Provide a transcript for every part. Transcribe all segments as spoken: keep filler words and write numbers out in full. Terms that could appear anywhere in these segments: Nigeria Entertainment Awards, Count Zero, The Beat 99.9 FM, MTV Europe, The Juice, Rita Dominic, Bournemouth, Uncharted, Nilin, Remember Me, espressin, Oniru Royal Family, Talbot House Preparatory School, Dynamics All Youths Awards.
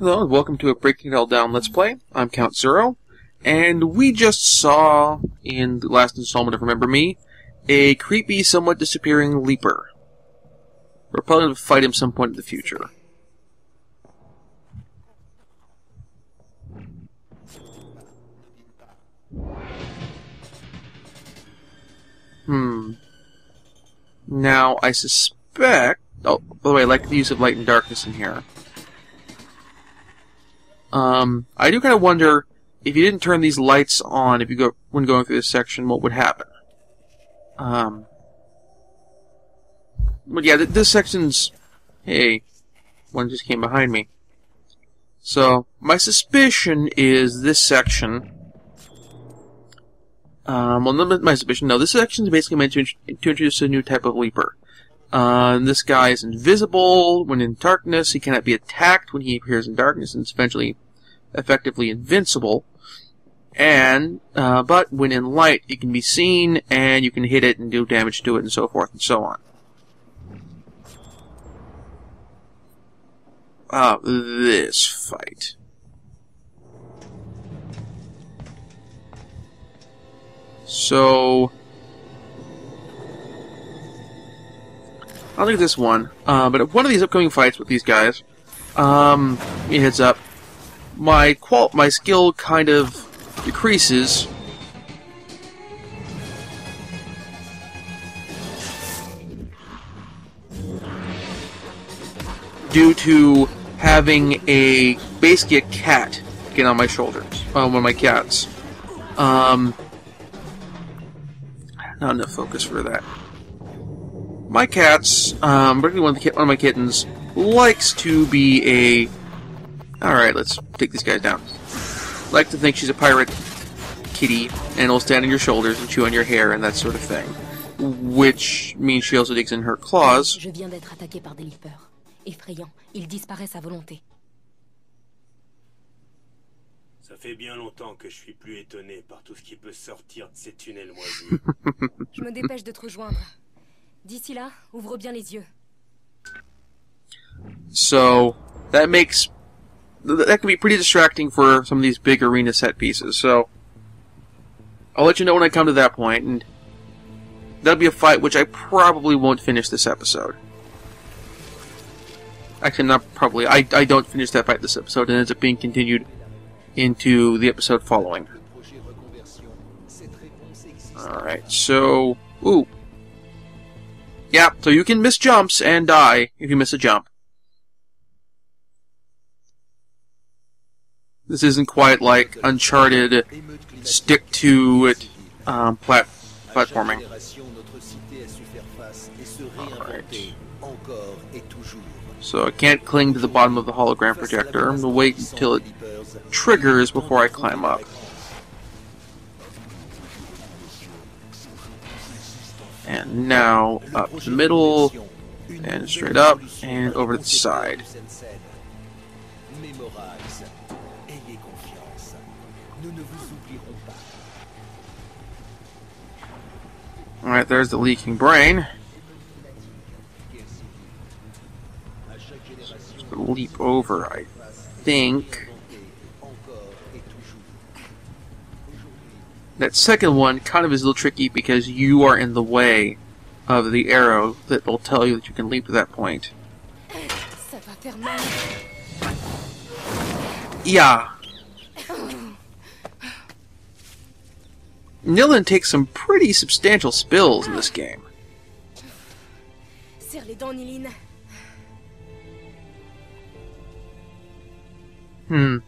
Hello and welcome to a Breaking It All Down Let's Play. I'm Count Zero, and we just saw, in the last installment of Remember Me, a creepy, somewhat disappearing leaper. We're probably going to fight him some point in the future. Hmm. Now, I suspect... Oh, by the way, I like the use of light and darkness in here. Um, I do kind of wonder, if you didn't turn these lights on, if you go when going through this section, what would happen? Um, but yeah, th this section's... Hey, one just came behind me. So, my suspicion is this section... Um, well, not my suspicion, no, this section is basically meant to, int to introduce a new type of leaper. Uh, this guy is invisible when in darkness, he cannot be attacked when he appears in darkness, and is eventually effectively invincible. And, uh, but when in light, it can be seen, and you can hit it and do damage to it, and so forth and so on. Uh, this fight. So... I'll look at this one, uh, but one of these upcoming fights with these guys, um, it heads up, my qual my skill kind of decreases. Due to having a, basically a cat get on my shoulders, on one of my cats. Um, not enough focus for that. My cats, um, particularly one of, the one of my kittens, likes to be a... Alright, let's take these guys down. Like to think she's a pirate kitty, and will stand on your shoulders and chew on your hair and that sort of thing. Which means she also digs in her claws. Je viens d'être attaqué par des leapers. Effrayant, ils disparaissent à volonté. Ça fait bien longtemps que je suis plus étonné par tout ce qui peut sortir de ces tunnels moisis. Je me dépêche de te rejoindre. D'ici là, ouvre bien les yeux. So, that makes... That can be pretty distracting for some of these big arena set pieces, so... I'll let you know when I come to that point, and... That'll be a fight which I probably won't finish this episode. Actually, not probably. I, I don't finish that fight this episode, and it ends up being continued into the episode following. Alright, so... Ooh! Yeah, so you can miss jumps and die if you miss a jump. This isn't quite like Uncharted stick-to-it um, plat platforming. Right. So I can't cling to the bottom of the hologram projector. I'm going to wait until it triggers before I climb up. And now up the middle, and straight up, and over to the side. Alright, there's the leaking brain. Just gonna leap over, I think. That second one kind of is a little tricky because you are in the way of the arrow that will tell you that you can leap to that point. Yeah. Nilin takes some pretty substantial spills in this game. Hmm.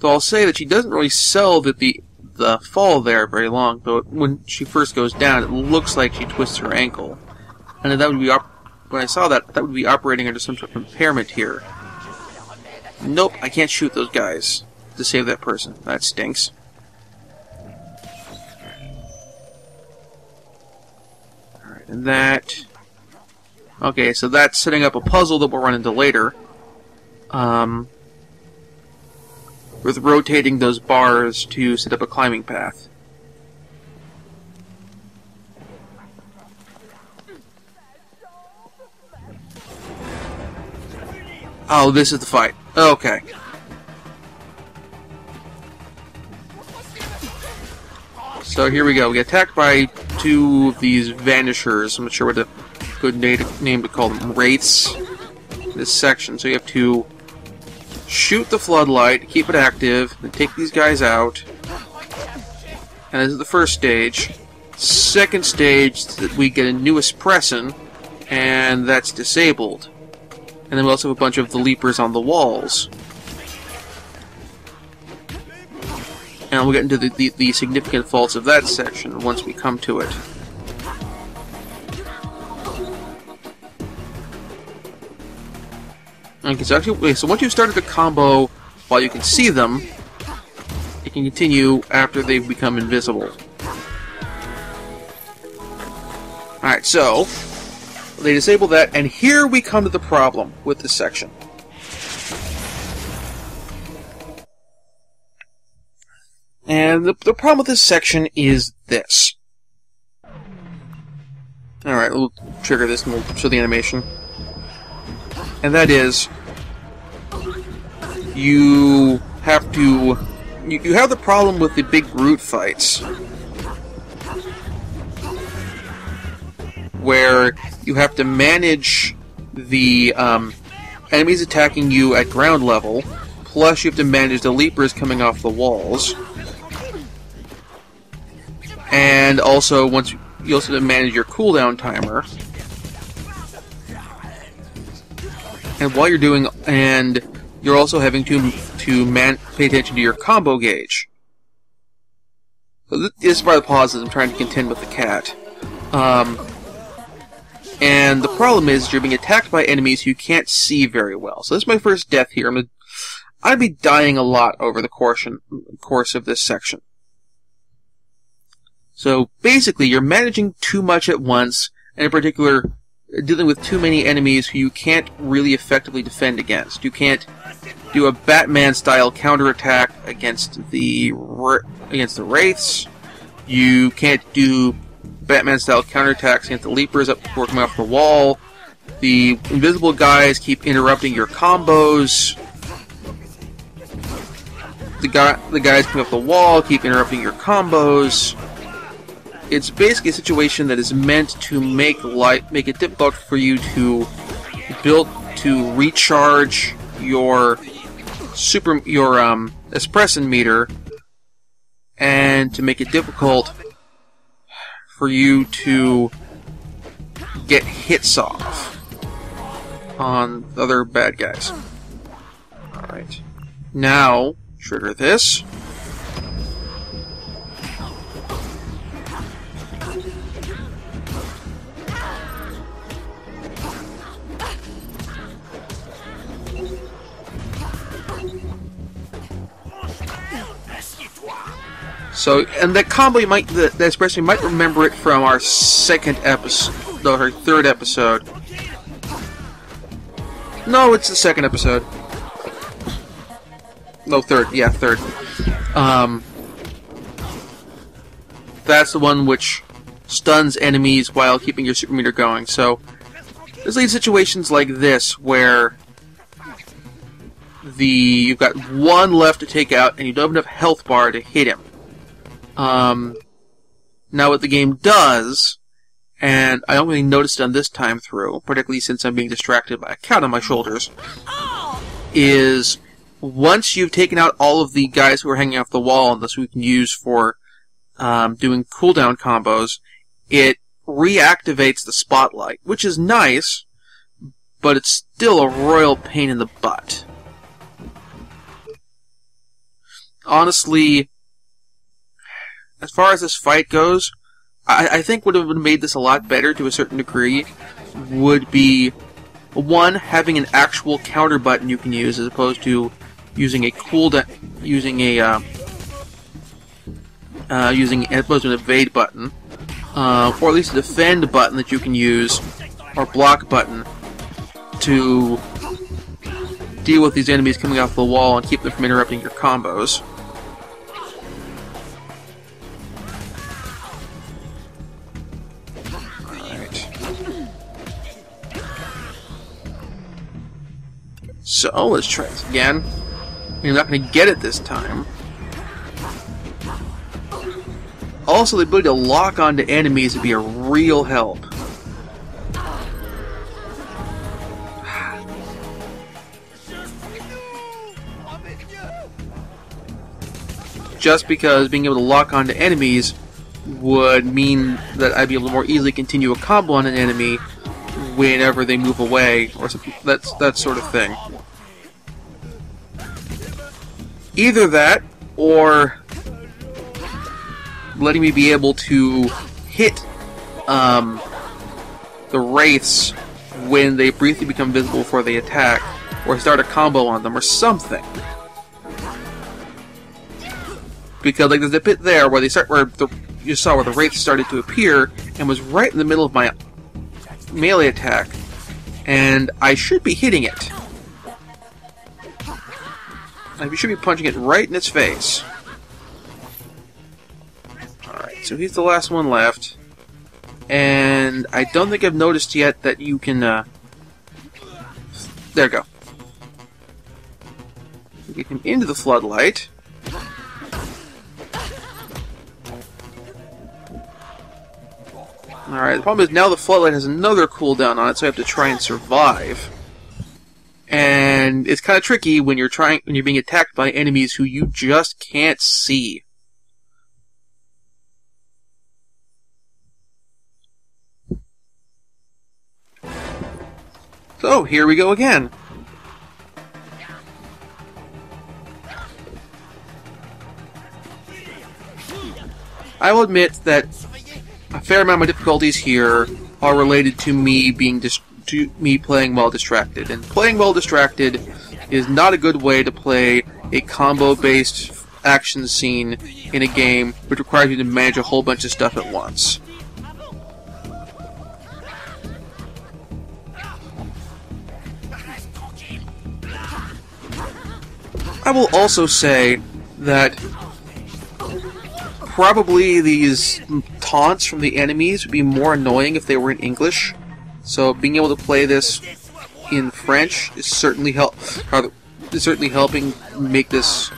So I'll say that she doesn't really sell the, the, the fall there very long, though it, when she first goes down, it looks like she twists her ankle. And that would be op when I saw that, that would be operating under some sort of impairment here. Nope, I can't shoot those guys to save that person. That stinks. Alright, and that... Okay, so that's setting up a puzzle that we'll run into later. Um... with rotating those bars to set up a climbing path. Oh, this is the fight. Okay. So here we go. We get attacked by two of these vanishers. I'm not sure what the good name to call them. Wraiths. This section. So you have to shoot the floodlight, keep it active, and take these guys out. And this is the first stage. Second stage, that we get a new espressin, and that's disabled. And then we also have a bunch of the leapers on the walls. And we'll get into the, the, the significant faults of that section once we come to it. Okay, so, actually, okay, so once you've started the combo while you can see them, it can continue after they've become invisible. Alright, so they disable that, and here we come to the problem with this section. And the, the problem with this section is this. Alright, we'll trigger this and we'll show the animation. And that is, you have to, you, you have the problem with the big root fights, where you have to manage the um, enemies attacking you at ground level, plus you have to manage the leapers coming off the walls, and also once you, you also have to manage your cooldown timer. And while you're doing, and you're also having to to man, pay attention to your combo gauge. So this is by the pauses. I'm trying to contend with the cat. Um, and the problem is you're being attacked by enemies who can't see very well. So this is my first death here. I'm gonna, I'd be dying a lot over the course course of this section. So basically, you're managing too much at once, and in particular, dealing with too many enemies who you can't really effectively defend against. You can't do a Batman-style counterattack against the against the Wraiths. You can't do Batman-style counterattacks against the Leapers up before coming off the wall. The invisible guys keep interrupting your combos. The guy, the guys coming off the wall keep interrupting your combos. It's basically a situation that is meant to make life, make it difficult for you to build, to recharge your super, your um, espressin meter, and to make it difficult for you to get hits off on other bad guys. All right, now trigger this. So, and that combo, you might, the, the espressin, you might remember it from our second episode, no, her third episode. No, it's the second episode. No, third, yeah, third. Um, that's the one which stuns enemies while keeping your super meter going. So, this leads to situations like this, where the, you've got one left to take out, and you don't have enough health bar to hit him. Um, now what the game does, and I don't really notice it on this time through, particularly since I'm being distracted by a cat on my shoulders, is once you've taken out all of the guys who are hanging off the wall, and those we can use for um, doing cooldown combos, it reactivates the spotlight, which is nice, but it's still a royal pain in the butt. Honestly, as far as this fight goes, I, I think what would have made this a lot better to a certain degree would be, one, having an actual counter button you can use as opposed to using a cooldown, using a uh, uh, using as opposed to an evade button, uh, or at least a defend button that you can use, or block button to deal with these enemies coming off the wall and keep them from interrupting your combos. So let's try this again. You're not going to get it this time. Also, the ability to lock onto enemies would be a real help. Just because being able to lock onto enemies would mean that I'd be able to more easily continue a combo on an enemy whenever they move away, or something, that's that sort of thing. Either that, or letting me be able to hit um, the wraiths when they briefly become visible before they attack, or start a combo on them, or something. Because like there's a bit there where they start, where the, you saw where the wraith started to appear and was right in the middle of my melee attack, and I should be hitting it. I should be punching it right in its face. Alright, so he's the last one left, and I don't think I've noticed yet that you can, uh, there we go. Get him into the floodlight. Alright, the problem is now the floodlight has another cooldown on it, so I have to try and survive. And it's kind of tricky when you're trying when you're being attacked by enemies who you just can't see. So here we go again. I will admit that a fair amount of my difficulties here are related to me being dis to me playing while distracted, and playing while distracted is not a good way to play a combo-based action scene in a game, which requires you to manage a whole bunch of stuff at once. I will also say that probably these taunts from the enemies would be more annoying if they were in English. So being able to play this in French is certainly help. Is certainly helping make this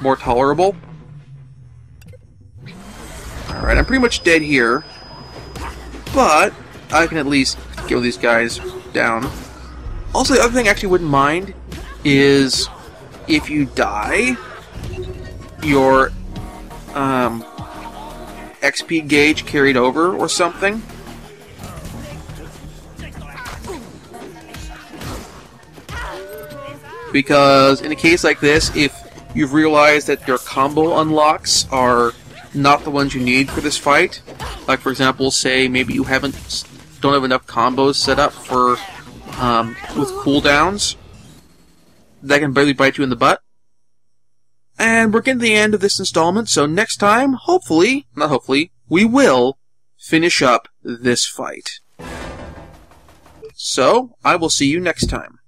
more tolerable. All right, I'm pretty much dead here, but I can at least get these guys down. Also, the other thing I actually wouldn't mind is if you die, your um. X P gauge carried over or something. Because in a case like this, if you've realized that your combo unlocks are not the ones you need for this fight, like for example, say maybe you haven't don't have enough combos set up for um, with cooldowns, that can barely bite you in the butt. And we're getting to the end of this installment, so next time, hopefully, not hopefully, we will finish up this fight. So, I will see you next time.